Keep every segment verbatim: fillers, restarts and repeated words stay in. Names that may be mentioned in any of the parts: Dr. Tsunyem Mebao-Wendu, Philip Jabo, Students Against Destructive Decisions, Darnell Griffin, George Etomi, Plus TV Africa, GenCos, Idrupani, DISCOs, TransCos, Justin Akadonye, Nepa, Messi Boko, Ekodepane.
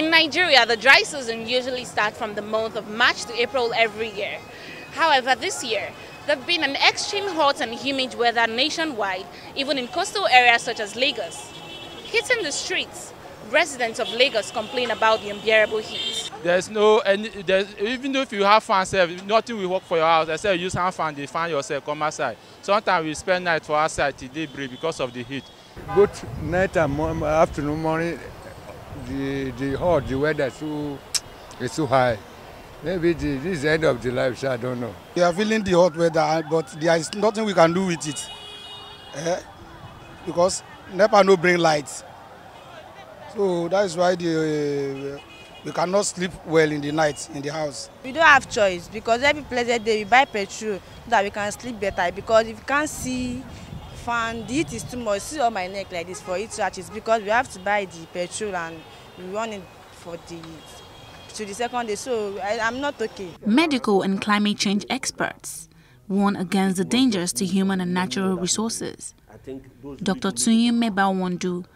In Nigeria, the dry season usually starts from the month of March to April every year. However, this year, there have been an extreme hot and humid weather nationwide, even in coastal areas such as Lagos. Hitting the streets, residents of Lagos complain about the unbearable heat. There's no, any, there's, even if you have fan service, nothing will work for your house. I said use hand fan, they fan yourself, come outside. Sometimes we spend night for outside till daybreak because of the heat. Both night and morning, afternoon, morning, the, the hot, the weather is too, is too high. Maybe the, this is the end of the life, so I don't know. We are feeling the hot weather, but there is nothing we can do with it. Eh? Because Nepa no bring lights. So that is why the, uh, we cannot sleep well in the night in the house. We don't have choice because every pleasant day we buy petrol so that we can sleep better. Because if you can't see fan, the heat is too much. See on my neck like this for heat scratches because we have to buy the petrol and we want it for the heat. To the second day, so I, I'm not okay. Medical and climate change experts warn against the dangers to human and natural resources. Doctor Tsunyem Mebao-Wendu,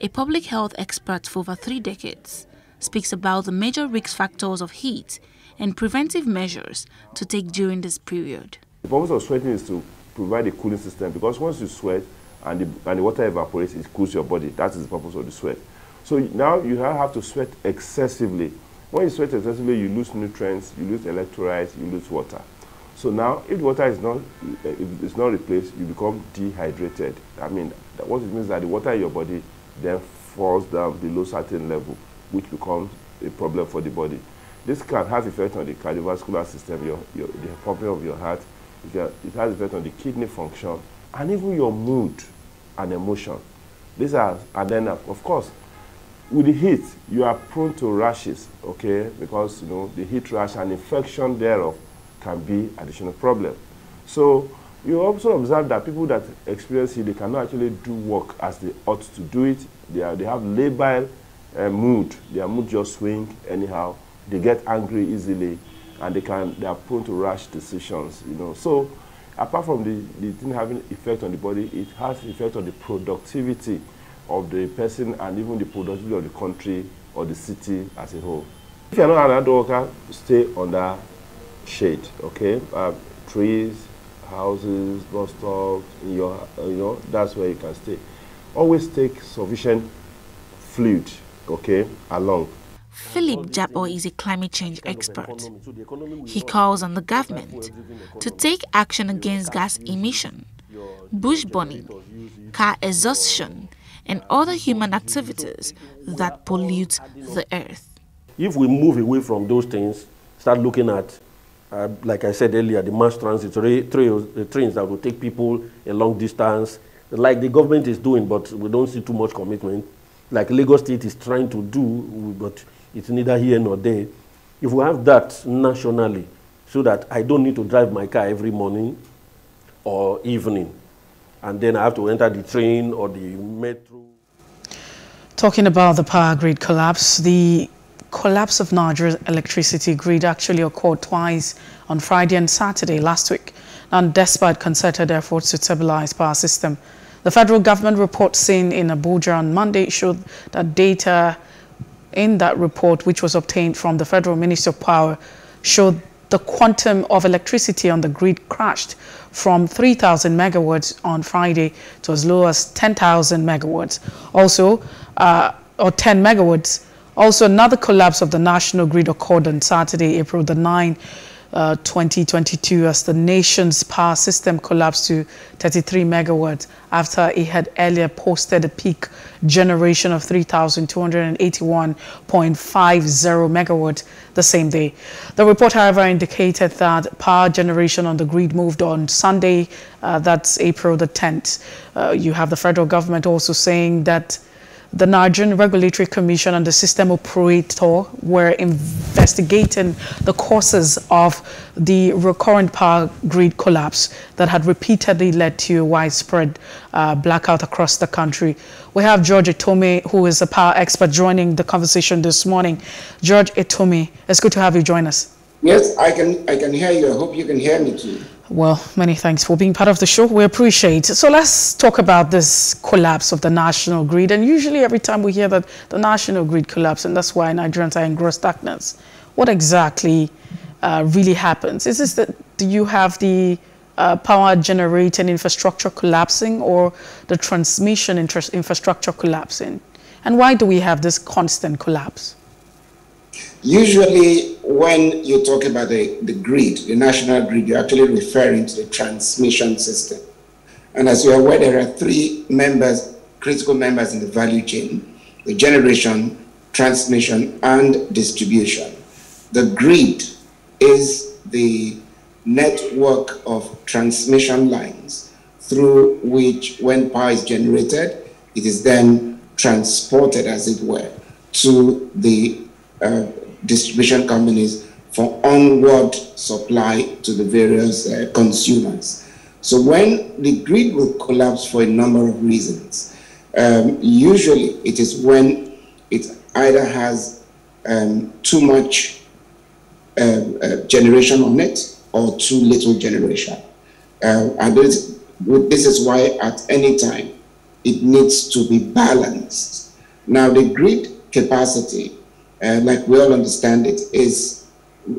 a public health expert for over three decades, speaks about the major risk factors of heat and preventive measures to take during this period. The purpose of sweating is to provide a cooling system because once you sweat and the, and the water evaporates, it cools your body. That is the purpose of the sweat. So now you have to sweat excessively. When you sweat excessively, you lose nutrients, you lose electrolytes, you lose water. So now, if water is not, if it's not replaced, you become dehydrated. I mean, what it means is that the water in your body then falls down below certain level, which becomes a problem for the body. This can have effect on the cardiovascular system, your, your, the pumping of your heart. It, can, it has effect on the kidney function, and even your mood and emotion. These are, and then, of course, with the heat, you are prone to rashes, okay? Because, you know, the heat rash and infection thereof can be additional problem. So you also observe that people that experience heat, they cannot actually do work as they ought to do it. They, are, they have labile uh, mood. Their mood just swings anyhow. They get angry easily, and they, can, they are prone to rash decisions, you know? So apart from the, the thing having effect on the body, it has effect on the productivity of the person and even the productivity of the country or the city as a whole. If you're not an outdoor worker, stay under shade, okay? Uh, trees, houses, bus stops, in your, uh, you know, that's where you can stay. Always take sufficient fluid, okay, along. Philip Jabo is a climate change expert. He calls on the government to take action against gas emission, bush burning, car exhaustion, and other human activities that pollute the earth. If we move away from those things, start looking at, uh, like I said earlier, the mass transit trails, the trains that will take people a long distance, like the government is doing, but we don't see too much commitment. Like Lagos State is trying to do, but it's neither here nor there. If we have that nationally, so that I don't need to drive my car every morning or evening, and then I have to enter the train or the metro. Talking about the power grid collapse, the collapse of Nigeria's electricity grid actually occurred twice on Friday and Saturday last week, and despite concerted efforts to stabilize power system. The federal government report seen in Abuja on Monday showed that data in that report, which was obtained from the Federal Ministry of Power, showed the quantum of electricity on the grid crashed from three thousand megawatts on Friday to as low as ten thousand megawatts, also, uh, or ten megawatts. Also, another collapse of the national grid occurred on Saturday, April the ninth, uh, twenty twenty-two, as the nation's power system collapsed to thirty-three megawatts after it had earlier posted a peak generation of three thousand two hundred eighty-one point five zero megawatts the same day. The report, however, indicated that power generation on the grid moved on Sunday, uh, that's April the tenth. Uh, you have the federal government also saying that the Nigerian Regulatory Commission and the system operator were investigating the causes of the recurrent power grid collapse that had repeatedly led to widespread uh, blackout across the country. We have George Etomi, who is a power expert, joining the conversation this morning. George Etomi, it's good to have you join us. Yes, I can, I can hear you. I hope you can hear me too. Well, many thanks for being part of the show. We appreciate it. So let's talk about this collapse of the national grid. And usually every time we hear that the national grid collapsed, and that's why Nigerians are in gross darkness, what exactly uh, really happens? Is this that, do you have the uh, power generating infrastructure collapsing or the transmission infrastructure collapsing? And why do we have this constant collapse? Usually, when you talk about the, the grid, the national grid, you're actually referring to the transmission system. And as you're aware, there are three members, critical members in the value chain: the generation, transmission, and distribution. The grid is the network of transmission lines through which, when power is generated, it is then transported, as it were, to the Uh, distribution companies for onward supply to the various uh, consumers. So when the grid will collapse for a number of reasons, um, usually it is when it either has um, too much uh, uh, generation on it or too little generation. Uh, and this, this is why at any time it needs to be balanced. Now the grid capacity, Uh, like we all understand it, is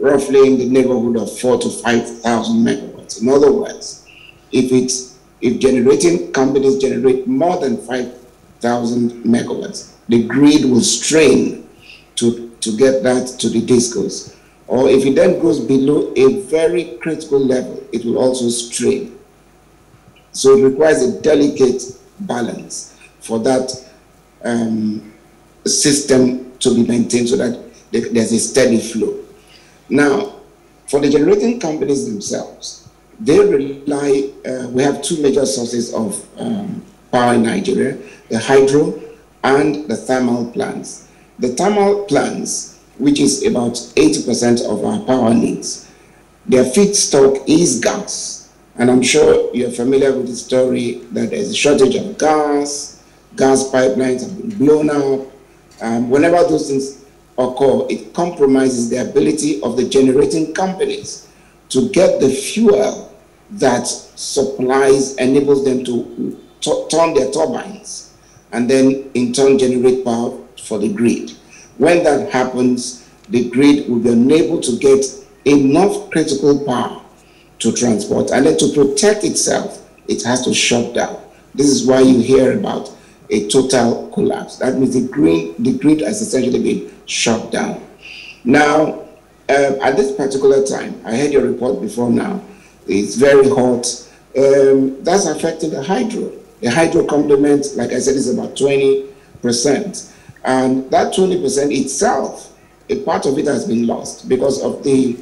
roughly in the neighborhood of four to five thousand megawatts. In other words, if it's if generating companies generate more than five thousand megawatts, the grid will strain to to get that to the discos. Or if it then goes below a very critical level, it will also strain. So it requires a delicate balance for that um, system to be maintained so that there's a steady flow. Now, for the generating companies themselves, they rely, uh, we have two major sources of um, power in Nigeria, the hydro and the thermal plants. The thermal plants, which is about eighty percent of our power needs, their feedstock is gas. And I'm sure you're familiar with the story that there's a shortage of gas, gas pipelines have been blown up. Um, whenever those things occur, it compromises the ability of the generating companies to get the fuel that supplies, enables them to turn their turbines and then in turn generate power for the grid. When that happens, the grid will be unable to get enough critical power to transport, and then to protect itself, it has to shut down. This is why you hear about a total collapse. That means the grid, the grid has essentially been shut down. Now, uh, at this particular time, I heard your report before now, it's very hot. Um, that's affecting the hydro. The hydro complement, like I said, is about twenty percent. And that twenty percent itself, a part of it has been lost because of the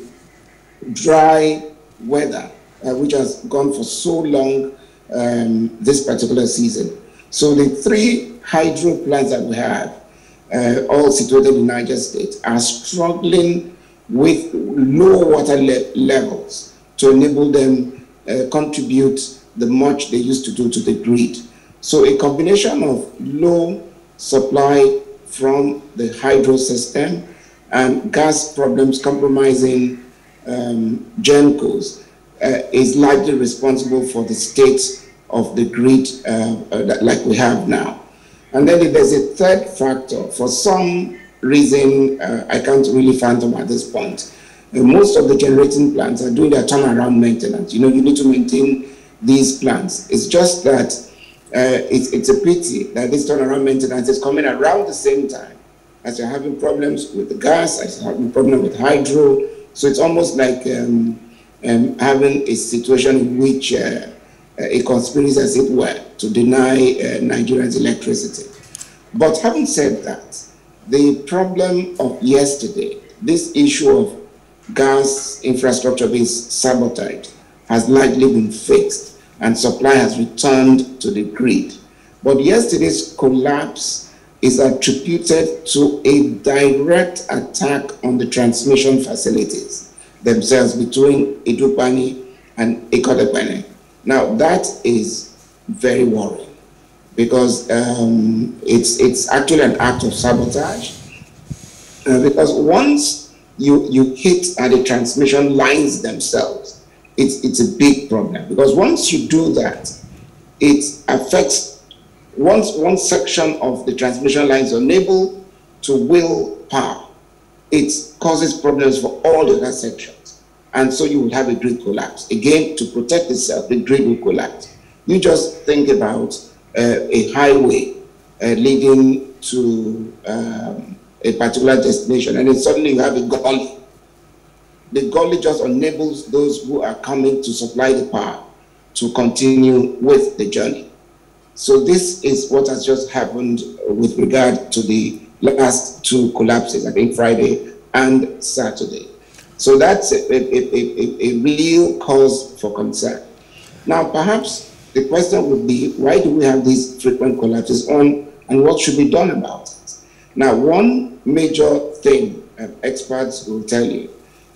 dry weather, uh, which has gone for so long um, this particular season. So the three hydro plants that we have, uh, all situated in Niger State, are struggling with low water le levels to enable them uh, contribute the much they used to do to the grid. So a combination of low supply from the hydro system and gas problems compromising um, GenCos uh, is largely responsible for the state's of the grid uh, uh, that, like we have now. And then there's a third factor. For some reason, uh, I can't really fathom at this point. Uh, most of the generating plants are doing their turnaround maintenance. You know, you need to maintain these plants. It's just that uh, it's, it's a pity that this turnaround maintenance is coming around the same time as you're having problems with the gas, as you're having problems with hydro. So it's almost like um, um, having a situation in which uh, a conspiracy, as it were, to deny uh, Nigerians electricity. But having said that, the problem of yesterday, this issue of gas infrastructure being sabotaged, has largely been fixed and supply has returned to the grid. But yesterday's collapse is attributed to a direct attack on the transmission facilities themselves between Idrupani and Ekodepane. Now that is very worrying because um, it's it's actually an act of sabotage. Uh, because once you you hit at the transmission lines themselves, it's, it's a big problem, because once you do that, it affects once one section of the transmission line is unable to wheel power. It causes problems for all the other sections. And so you will have a grid collapse. Again, to protect itself, the grid will collapse. You just think about uh, a highway uh, leading to um, a particular destination, and then suddenly you have a gully. The gully just enables those who are coming to supply the power to continue with the journey. So this is what has just happened with regard to the last two collapses, I think Friday and Saturday. So that's a, a, a, a, a real cause for concern. Now, perhaps the question would be, why do we have these frequent collapses on, and what should be done about it? Now, one major thing uh, experts will tell you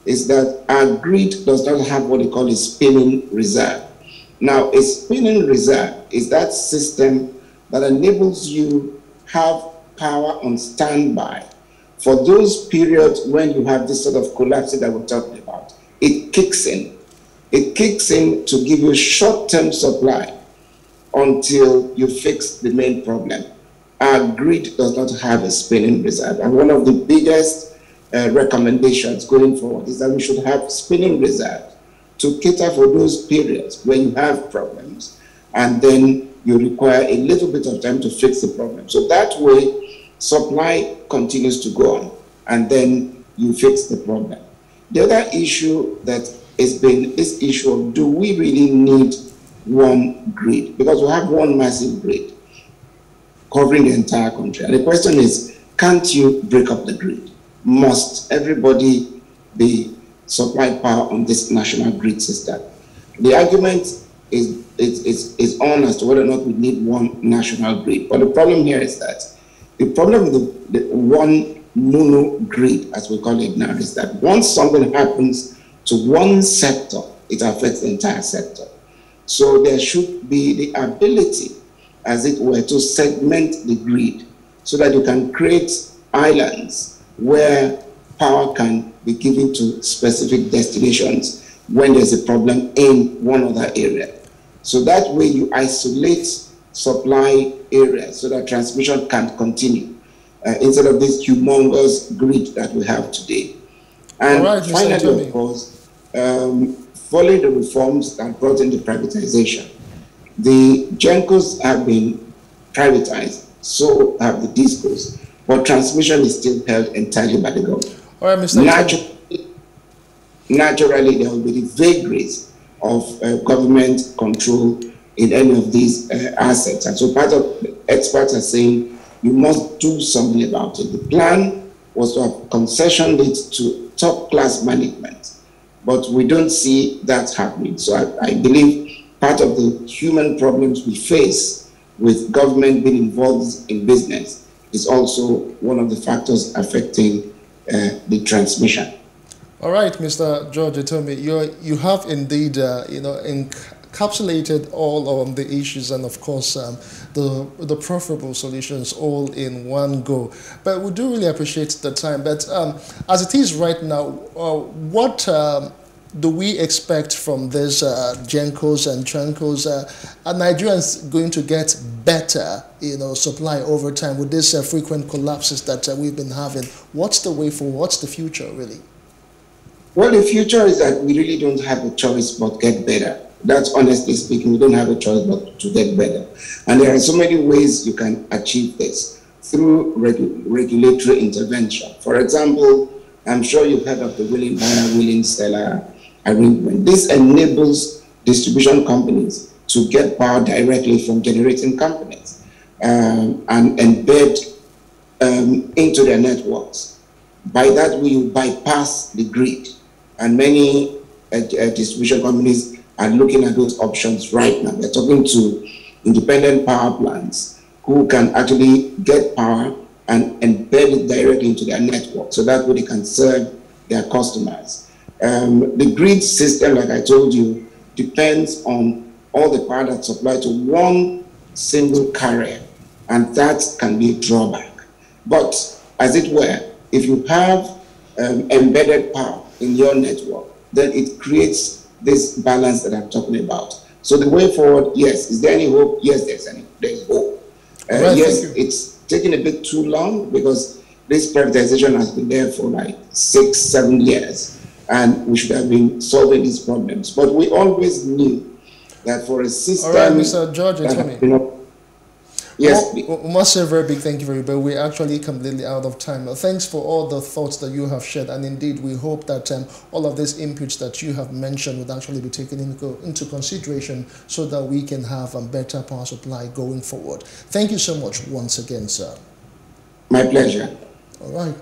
is that our grid does not have what they call a spinning reserve. Now, a spinning reserve is that system that enables you have power on standby for those periods when you have this sort of collapse that we're talking about. It kicks in. It kicks in to give you short-term supply until you fix the main problem. Our grid does not have a spinning reserve. And one of the biggest Uh, recommendations going forward is that we should have spinning reserves to cater for those periods when you have problems, and then you require a little bit of time to fix the problem. So that way, supply continues to go on, and then you fix the problem. The other issue that has been this issue of, do we really need one grid? Because we have one massive grid covering the entire country. And the question is, can't you break up the grid? Must everybody be supplied power on this national grid system? The argument is, is, is, is on as to whether or not we need one national grid. But the problem here is that the problem with the, the one mono grid, as we call it now, is that once something happens to one sector, it affects the entire sector. So there should be the ability, as it were, to segment the grid so that you can create islands where power can be given to specific destinations when there's a problem in one other area. So that way you isolate supply areas so that transmission can continue uh, instead of this humongous grid that we have today. And right, finally, of course, um, following the reforms that brought in the privatization, the GenCos have been privatized, so have the DISCOs. But transmission is still held entirely by the government. All right, Mister Naturally, naturally, there will be the vagaries of uh, government control in any of these uh, assets. And so part of the experts are saying, you must do something about it. The plan was to have concessioned it to top-class management, but we don't see that happening. So I, I believe part of the human problems we face with government being involved in business is also one of the factors affecting uh, the transmission. All right, Mister George Etomi, you you have indeed uh, you know encapsulated all of the issues and of course um, the the preferable solutions all in one go. But we do really appreciate the time. But um, as it is right now, uh, what um, do we expect from these uh, GenCos and TransCos? Uh, are Nigerians going to get better, you know, supply over time with these uh, frequent collapses that uh, we've been having? What's the way forward? What's the future, really? Well, the future is that we really don't have a choice but get better. That's honestly speaking, we don't have a choice but to get better. And there are so many ways you can achieve this through regu regulatory intervention. For example, I'm sure you've heard of the willing buyer, willing seller arrangement. This enables distribution companies to get power directly from generating companies um, and embed um, into their networks. By that, we bypass the grid. And many uh, distribution companies are looking at those options right now. They're talking to independent power plants who can actually get power and embed it directly into their network, so that way they can serve their customers. Um, the grid system, like I told you, depends on all the power that's supplied to one single carrier, and that can be a drawback. But as it were, if you have um, embedded power in your network, then it creates this balance that I'm talking about. So the way forward, yes. Is there any hope? Yes, there's any there's hope. Uh, well, yes, it's taking a bit too long because this privatization has been there for like six, seven years, and we should have been solving these problems. But we always knew that for a system... All right, Mister George Etomi. Yes. We must say a very big thank you for you, but we're actually completely out of time. Thanks for all the thoughts that you have shared, and indeed we hope that um, all of these inputs that you have mentioned would actually be taken in, into consideration so that we can have a better power supply going forward. Thank you so much once again, sir. My pleasure. All right.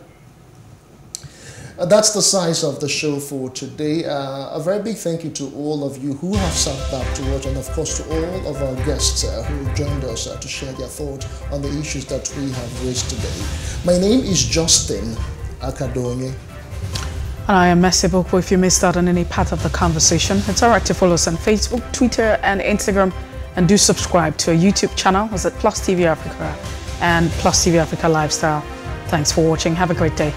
Uh, that's the size of the show for today. Uh, a very big thank you to all of you who have sat back to watch, and of course to all of our guests uh, who joined us uh, to share their thoughts on the issues that we have raised today. My name is Justin Akadonye. And I am Messi Boko. If you missed out on any part of the conversation, it's all right to follow us on Facebook, Twitter and Instagram, and do subscribe to our YouTube channel. It's at Plus T V Africa and Plus T V Africa Lifestyle. Thanks for watching. Have a great day.